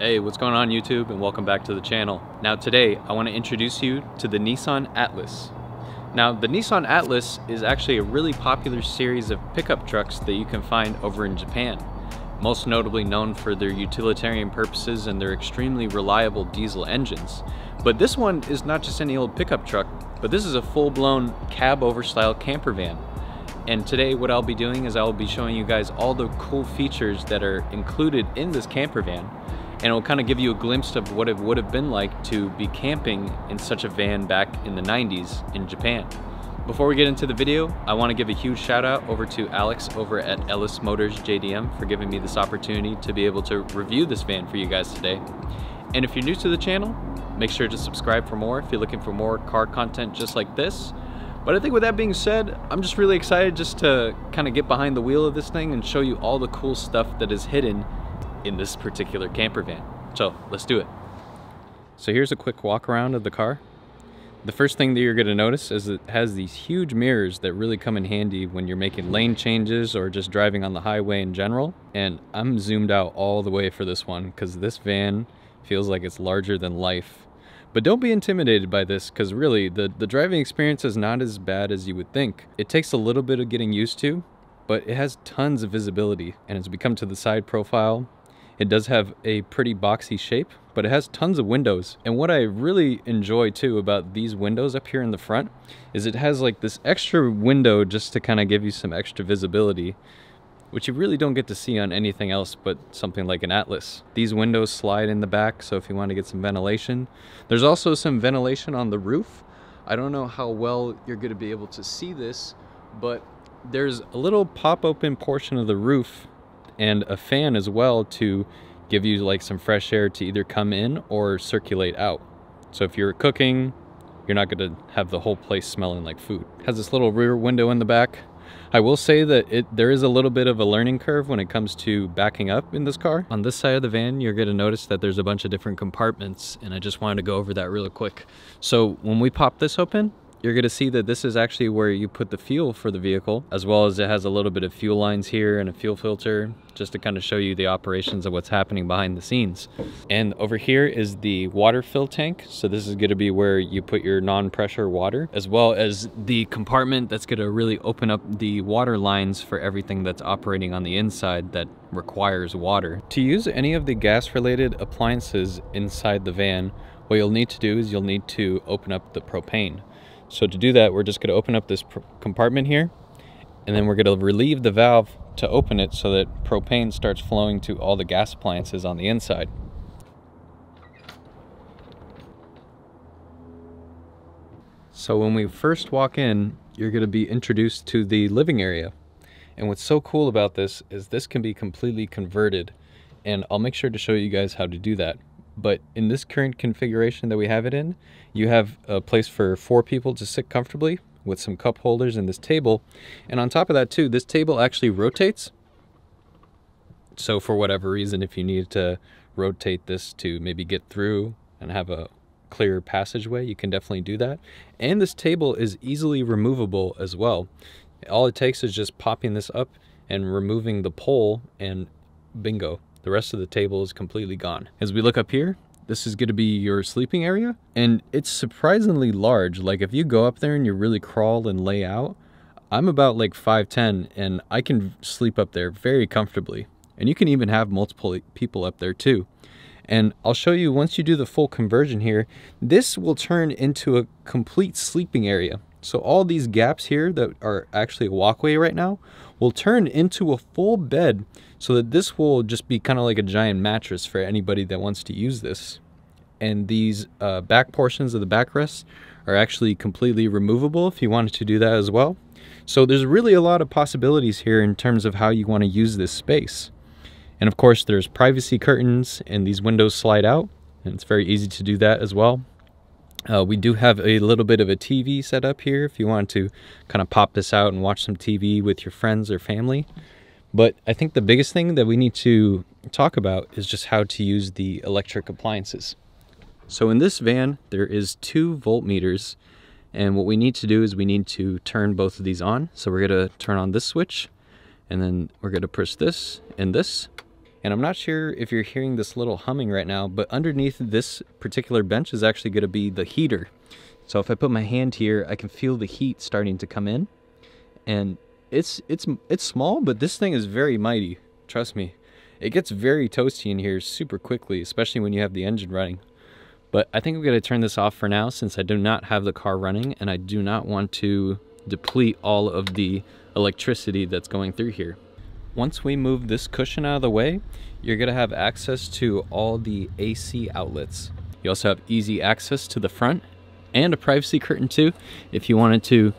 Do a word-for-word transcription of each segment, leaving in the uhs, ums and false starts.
Hey, what's going on YouTube, and welcome back to the channel. Now today I want to introduce you to the Nissan Atlas. Now the Nissan Atlas is actually a really popular series of pickup trucks that you can find over in Japan, most notably known for their utilitarian purposes and their extremely reliable diesel engines. But this one is not just any old pickup truck, but this is a full-blown cab over style camper van. And today what I'll be doing is I'll be showing you guys all the cool features that are included in this camper van. And it'll kind of give you a glimpse of what it would have been like to be camping in such a van back in the nineties in Japan. Before we get into the video, I want to give a huge shout out over to Alex over at Elis Motors J D M for giving me this opportunity to be able to review this van for you guys today. And if you're new to the channel, make sure to subscribe for more if you're looking for more car content just like this. But I think with that being said, I'm just really excited just to kind of get behind the wheel of this thing and show you all the cool stuff that is hidden in this particular camper van. So let's do it. So here's a quick walk around of the car. The first thing that you're gonna notice is it has these huge mirrors that really come in handy when you're making lane changes or just driving on the highway in general. And I'm zoomed out all the way for this one because this van feels like it's larger than life. But don't be intimidated by this, because really the, the driving experience is not as bad as you would think. It takes a little bit of getting used to, but it has tons of visibility, and as we come to the side profile, it does have a pretty boxy shape, but it has tons of windows. And what I really enjoy too about these windows up here in the front is it has like this extra window just to kind of give you some extra visibility, which you really don't get to see on anything else but something like an Atlas. These windows slide in the back, so if you want to get some ventilation. There's also some ventilation on the roof. I don't know how well you're going to be able to see this, but there's a little pop-open portion of the roof and a fan as well to give you like some fresh air to either come in or circulate out. So if you're cooking, you're not going to have the whole place smelling like food. It has this little rear window in the back. I will say that it there is a little bit of a learning curve when it comes to backing up in this car. On this side of the van, you're going to notice that there's a bunch of different compartments, and I just wanted to go over that real quick. So when we pop this open, you're going to see that this is actually where you put the fuel for the vehicle, as well as it has a little bit of fuel lines here and a fuel filter, just to kind of show you the operations of what's happening behind the scenes. And over here is the water fill tank. So this is going to be where you put your non-pressure water, as well as the compartment that's going to really open up the water lines for everything that's operating on the inside that requires water. To use any of the gas-related appliances inside the van, what you'll need to do is you'll need to open up the propane. So to do that, we're just going to open up this compartment here, and then we're going to relieve the valve to open it so that propane starts flowing to all the gas appliances on the inside. So when we first walk in, you're going to be introduced to the living area. And what's so cool about this is this can be completely converted, and I'll make sure to show you guys how to do that. But in this current configuration that we have it in, you have a place for four people to sit comfortably with some cup holders and this table. And on top of that too, this table actually rotates. So for whatever reason, if you need to rotate this to maybe get through and have a clear passageway, you can definitely do that. And this table is easily removable as well. All it takes is just popping this up and removing the pole, and bingo. The rest of the table is completely gone. As we look up here, this is going to be your sleeping area, and it's surprisingly large. Like if you go up there and you really crawl and lay out, I'm about like five ten, and I can sleep up there very comfortably. And you can even have multiple people up there too. And I'll show you, once you do the full conversion here, this will turn into a complete sleeping area. So all these gaps here that are actually a walkway right now will turn into a full bed, so that this will just be kind of like a giant mattress for anybody that wants to use this. And these uh, back portions of the backrests are actually completely removable if you wanted to do that as well. So there's really a lot of possibilities here in terms of how you want to use this space. And of course there's privacy curtains, and these windows slide out, and it's very easy to do that as well. Uh, we do have a little bit of a T V set up here if you want to kind of pop this out and watch some T V with your friends or family. But I think the biggest thing that we need to talk about is just how to use the electric appliances. So in this van, there is two voltmeters, and what we need to do is we need to turn both of these on. So we're going to turn on this switch, and then we're going to push this and this. And I'm not sure if you're hearing this little humming right now, but underneath this particular bench is actually going to be the heater. So if I put my hand here, I can feel the heat starting to come in. And it's it's it's small, but this thing is very mighty. Trust me. It gets very toasty in here super quickly, especially when you have the engine running. But I think I'm going to turn this off for now since I do not have the car running and I do not want to deplete all of the electricity that's going through here. Once we move this cushion out of the way, you're going to have access to all the A C outlets. You also have easy access to the front and a privacy curtain too, if you wanted to,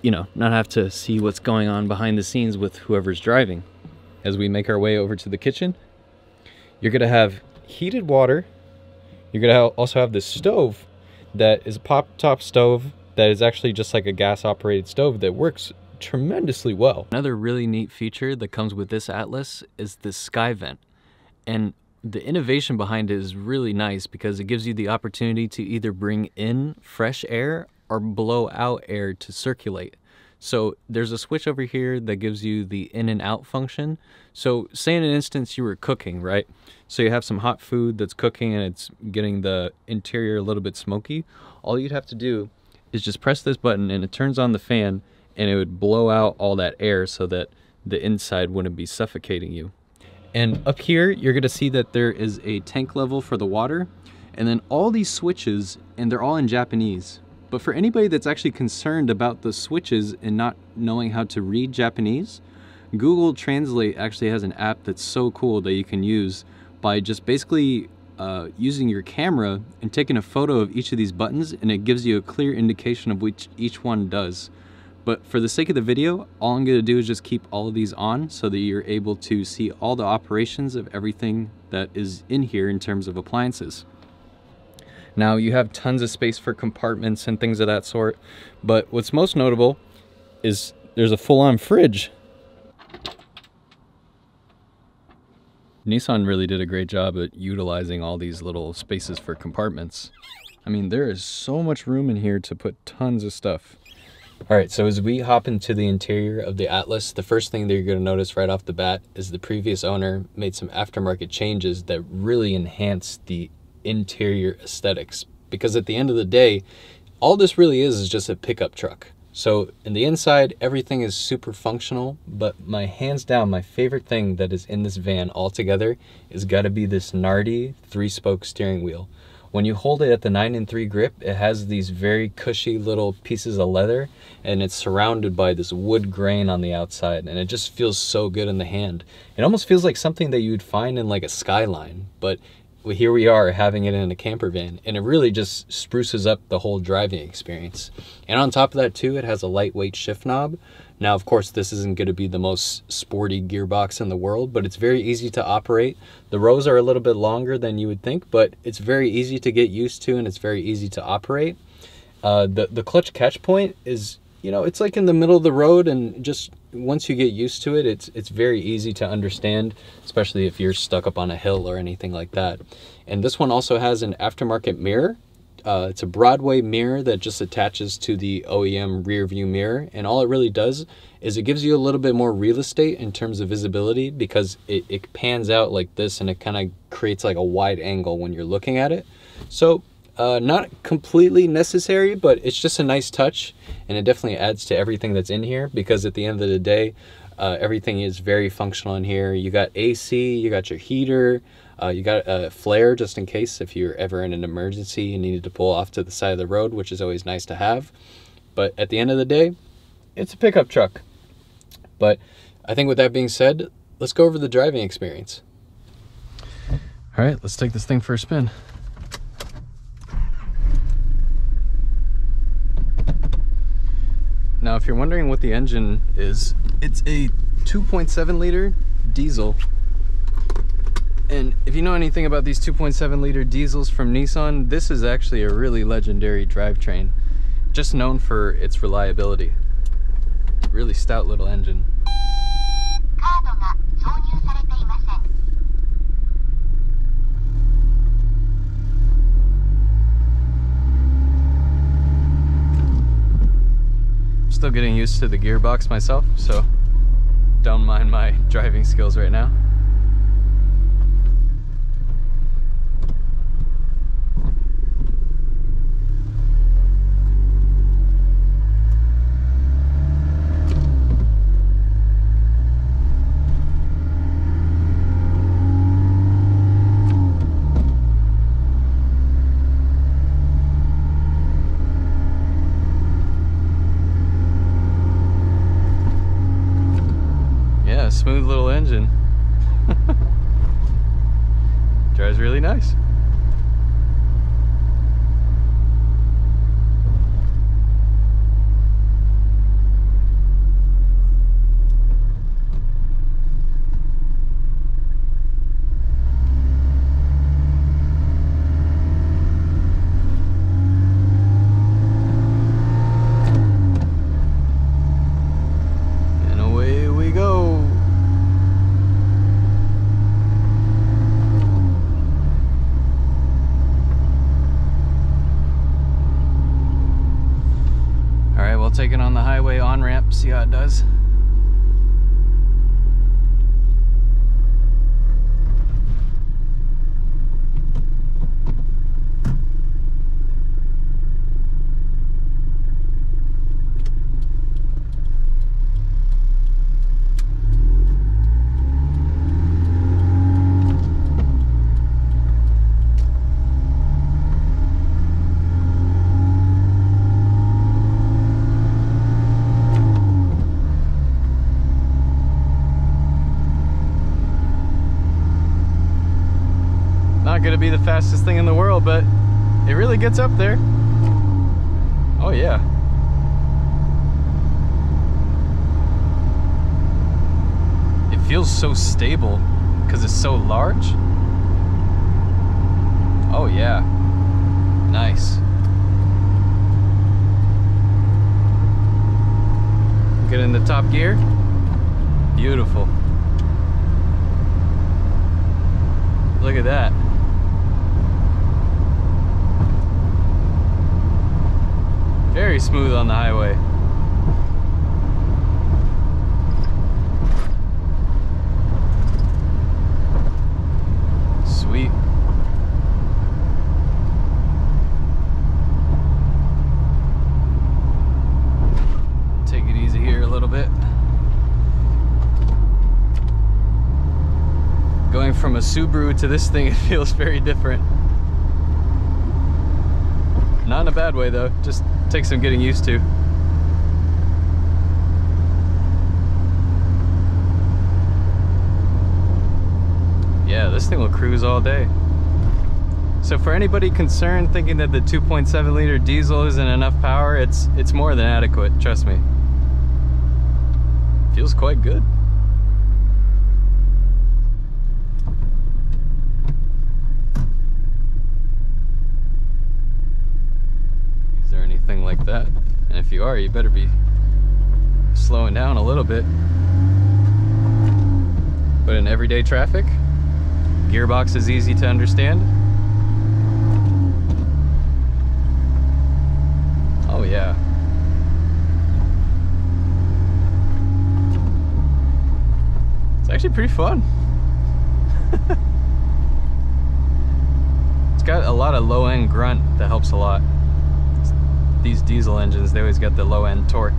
you know, not have to see what's going on behind the scenes with whoever's driving. As we make our way over to the kitchen, you're going to have heated water. You're going to also have this stove that is a pop-top stove that is actually just like a gas-operated stove that works tremendously well. Another really neat feature that comes with this Atlas is this sky vent, and the innovation behind it is really nice because it gives you the opportunity to either bring in fresh air or blow out air to circulate. So there's a switch over here that gives you the in and out function. So say in an instance you were cooking, right? So you have some hot food that's cooking and it's getting the interior a little bit smoky. All you'd have to do is just press this button and it turns on the fan, and it would blow out all that air so that the inside wouldn't be suffocating you. And up here, you're gonna see that there is a tank level for the water, and then all these switches, and they're all in Japanese. But for anybody that's actually concerned about the switches and not knowing how to read Japanese, Google Translate actually has an app that's so cool that you can use by just basically uh, using your camera and taking a photo of each of these buttons, and it gives you a clear indication of which each one does. But for the sake of the video, all I'm gonna do is just keep all of these on so that you're able to see all the operations of everything that is in here in terms of appliances. Now you have tons of space for compartments and things of that sort, but what's most notable is there's a full-on fridge. Nissan really did a great job at utilizing all these little spaces for compartments. I mean, there is so much room in here to put tons of stuff. All right, so as we hop into the interior of the Atlas, the first thing that you're going to notice right off the bat is the previous owner made some aftermarket changes that really enhance the interior aesthetics. Because at the end of the day, all this really is is just a pickup truck. So in the inside, everything is super functional, but my hands down, my favorite thing that is in this van altogether is got to be this Nardi three-spoke steering wheel. When you hold it at the nine and three grip, it has these very cushy little pieces of leather, and it's surrounded by this wood grain on the outside, and it just feels so good in the hand. It almost feels like something that you'd find in like a Skyline, but here we are having it in a camper van, and it really just spruces up the whole driving experience. And on top of that too, it has a lightweight shift knob. Now, of course, this isn't going to be the most sporty gearbox in the world, but it's very easy to operate. The rows are a little bit longer than you would think, but it's very easy to get used to, and it's very easy to operate. Uh, the, the clutch catch point is, you know, it's like in the middle of the road, and just once you get used to it, it's, it's very easy to understand, especially if you're stuck up on a hill or anything like that. And this one also has an aftermarket mirror. Uh, it's a Broadway mirror that just attaches to the O E M rear view mirror, and all it really does is it gives you a little bit more real estate in terms of visibility, because it, it pans out like this and it kind of creates like a wide angle when you're looking at it. So uh, not completely necessary, but it's just a nice touch, and it definitely adds to everything that's in here, because at the end of the day, uh, everything is very functional in here. You got A C, you got your heater, Uh, you got a flare just in case if you're ever in an emergency, you needed to pull off to the side of the road, which is always nice to have. But at the end of the day, it's a pickup truck. But I think with that being said, let's go over the driving experience. All right, let's take this thing for a spin. Now, if you're wondering what the engine is, it's a two point seven liter diesel. And if you know anything about these two point seven liter diesels from Nissan, this is actually a really legendary drivetrain, just known for its reliability. Really stout little engine. I'm still getting used to the gearbox myself, so don't mind my driving skills right now. smooth little engine. Drives really nice. Take it on the highway on ramp, see how it does. Gonna be the fastest thing in the world, but it really gets up there. Oh yeah. It feels so stable because it's so large. Oh yeah. Nice. Get in the top gear. Beautiful. Look at that. Very smooth on the highway. Sweet. Take it easy here a little bit. Going from a Subaru to this thing, it feels very different. Not in a bad way though, just takes some getting used to. Yeah, this thing will cruise all day. So for anybody concerned thinking that the two point seven liter diesel isn't enough power, it's it's more than adequate, trust me. Feels quite good. Like that, and if you are, you better be slowing down a little bit. But in everyday traffic, gearbox is easy to understand. Oh yeah. It's actually pretty fun. It's got a lot of low-end grunt that helps a lot. These diesel engines, they always get the low-end torque.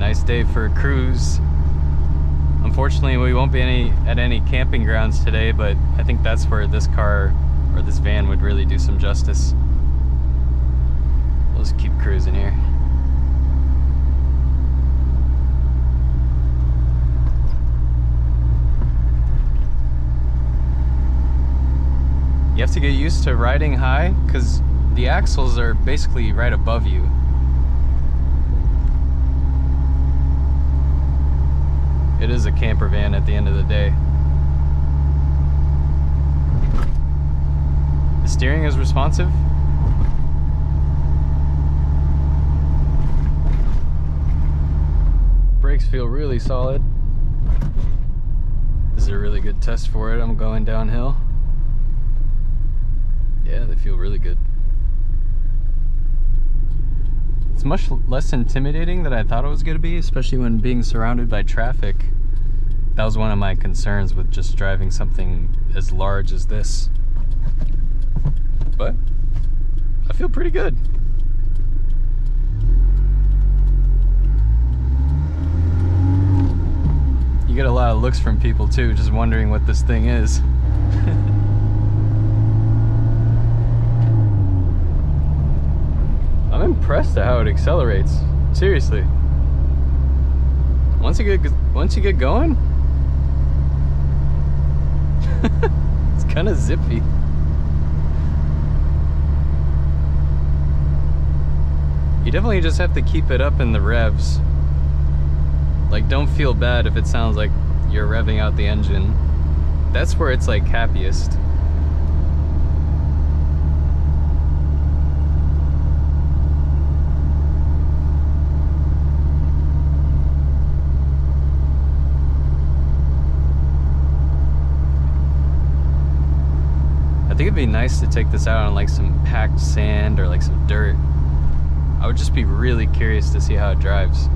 Nice day for a cruise. Unfortunately, we won't be any at any camping grounds today, but I think that's where this car or this van would really do some justice. We'll just keep cruising here. You have to get used to riding high because the axles are basically right above you. It is a camper van at the end of the day. The steering is responsive. Brakes feel really solid. This is a really good test for it. I'm going downhill. Yeah, they feel really good. It's much less intimidating than I thought it was going to be, especially when being surrounded by traffic. That was one of my concerns with just driving something as large as this. but I feel pretty good. You get a lot of looks from people too, just wondering what this thing is. I'm impressed at how it accelerates, seriously. Once you get, once you get going, it's kind of zippy. You definitely just have to keep it up in the revs. Like, don't feel bad if it sounds like you're revving out the engine. That's where it's like happiest. I think it'd be nice to take this out on like some packed sand or like some dirt. I would just be really curious to see how it drives.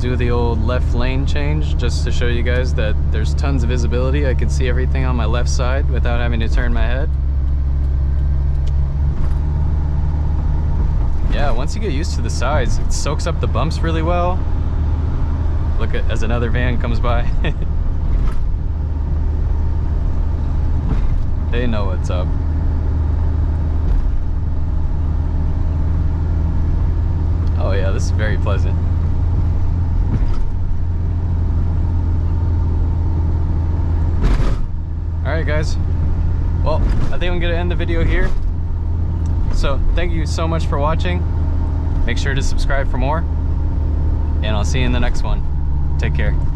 Do the old left lane change just to show you guys that there's tons of visibility. I can see everything on my left side without having to turn my head. Yeah, once you get used to the sides, it soaks up the bumps really well. Look at as another van comes by. They know what's up. Oh yeah, this is very pleasant. Alright guys, well, I think I'm going to end the video here. So thank you so much for watching. Make sure to subscribe for more, and I'll see you in the next one. Take care.